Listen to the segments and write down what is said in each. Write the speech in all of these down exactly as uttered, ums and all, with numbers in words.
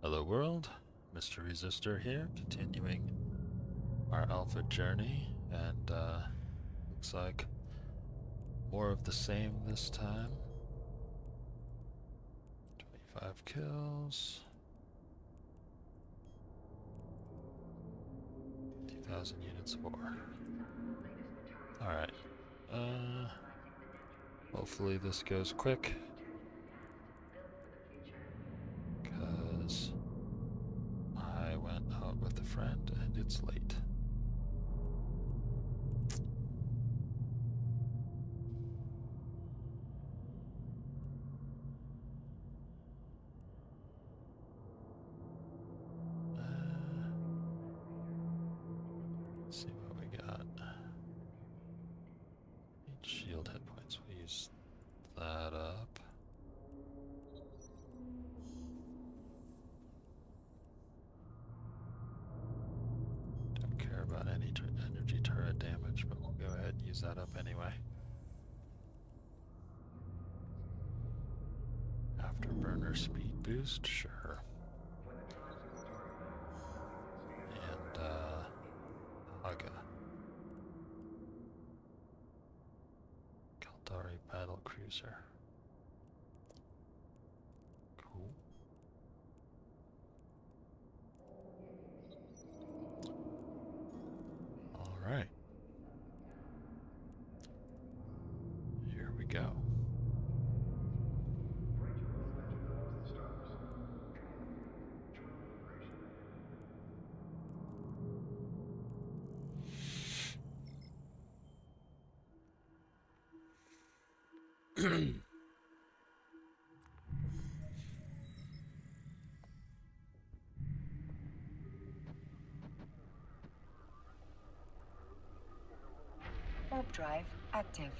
Hello world, Mister Resistor here, continuing our alpha journey, and uh, looks like more of the same this time. twenty-five kills, two thousand units of ore. Alright, uh, hopefully this goes quick. And it's late. Uh, let's see what we got. Shield hit points. We'll use that up. About any tur energy turret damage, but we'll go ahead and use that up anyway. Afterburner speed boost, sure. And, uh, Haga. Caldari battle cruiser. Cool. Alright. Here we go. Warp drive active.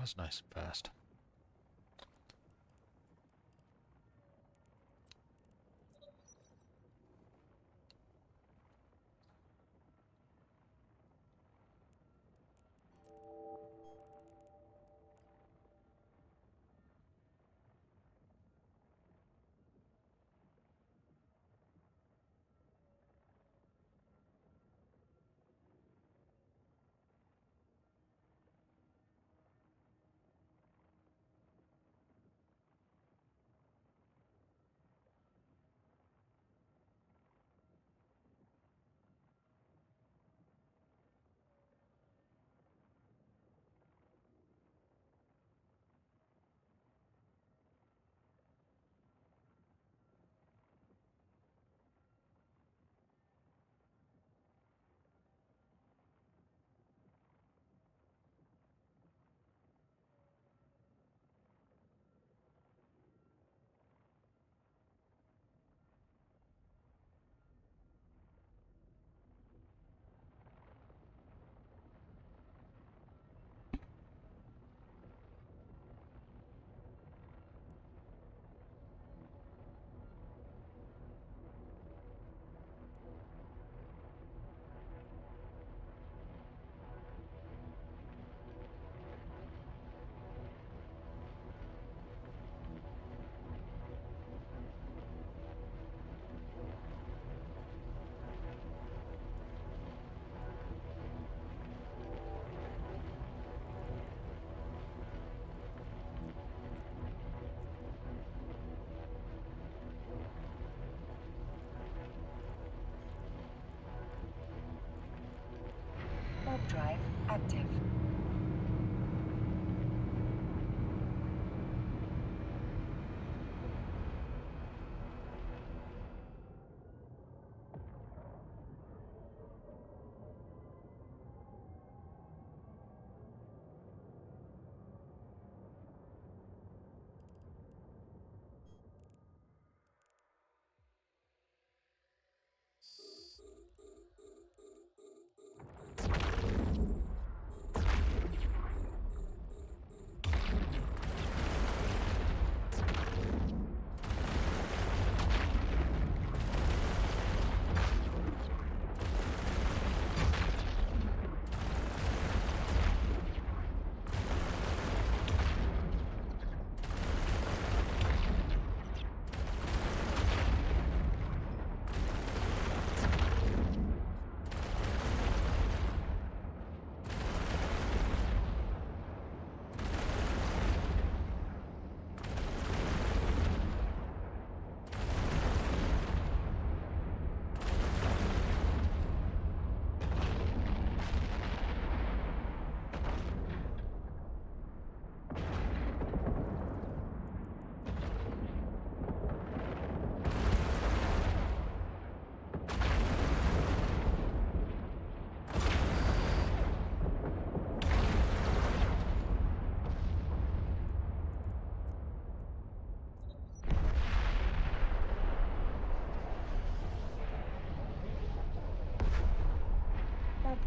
was nice and fast.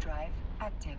Drive active. Drive active.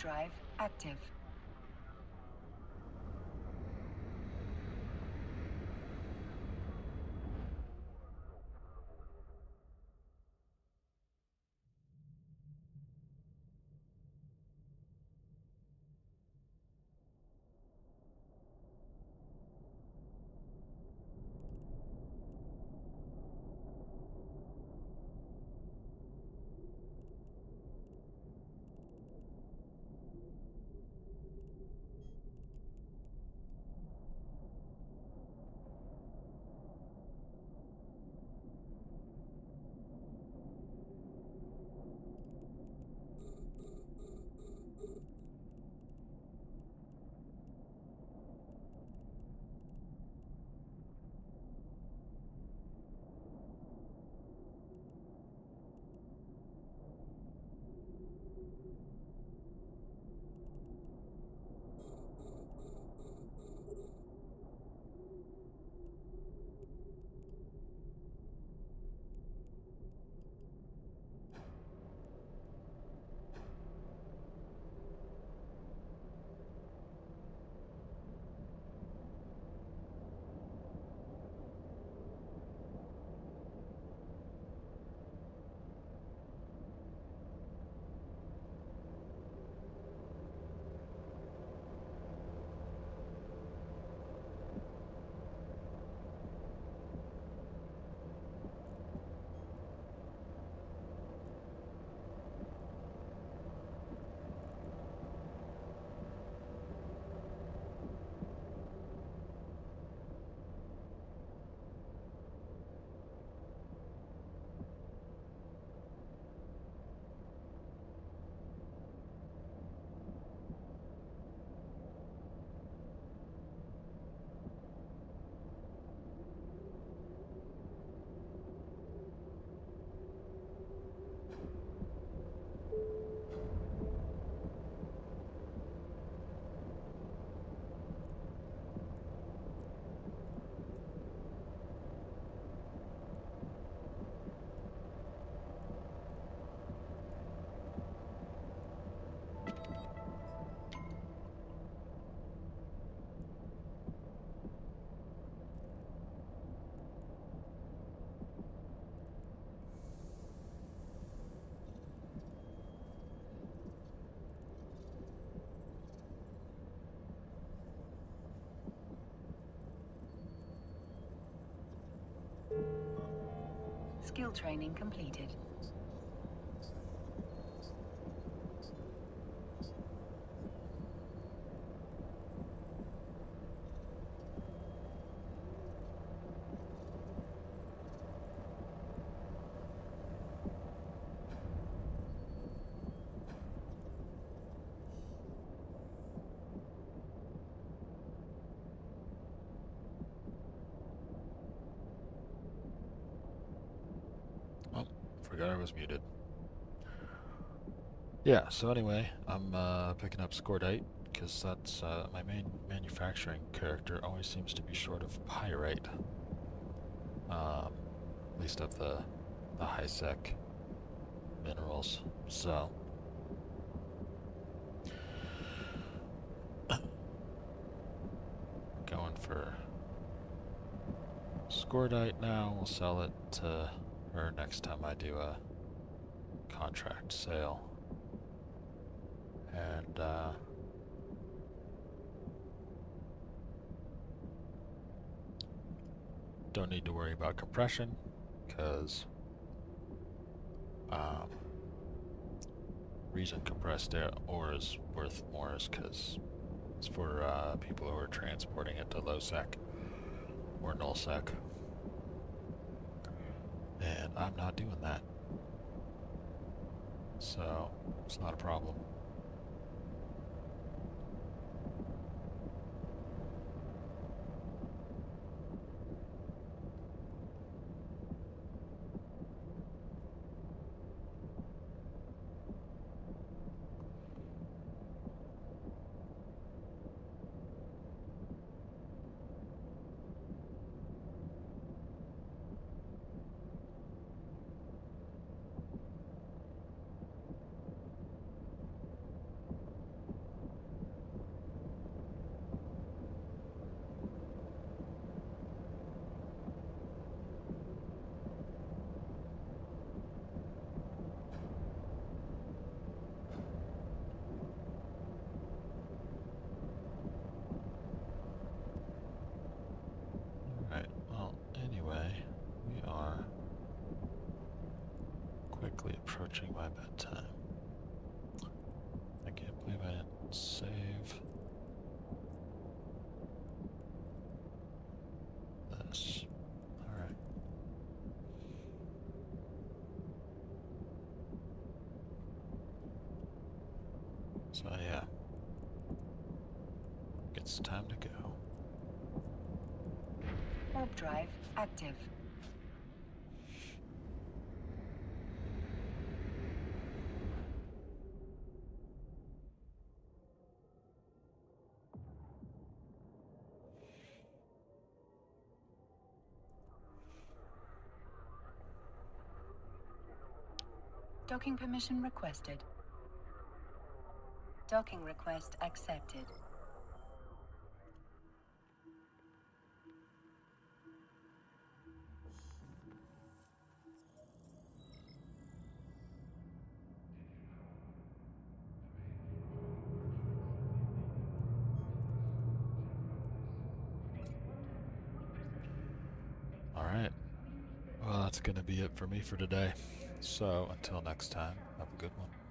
drive active. Skill training completed. I was muted. Yeah, so anyway, I'm uh, picking up Scordite, because that's uh, my main manufacturing character always seems to be short of pyrite. Um, at least of the, the high-sec minerals, so... going for Scordite now, we'll sell it to... or next time I do a contract sale. And uh, don't need to worry about compression because um, reason compressed air ore is worth more is because it's for uh, people who are transporting it to low sec or null sec. And I'm not doing that. So, it's not a problem. It's time to go. Warp drive active. Docking permission requested. Docking request accepted. All right. Well, that's going to be it for me for today. So, until next time, have a good one.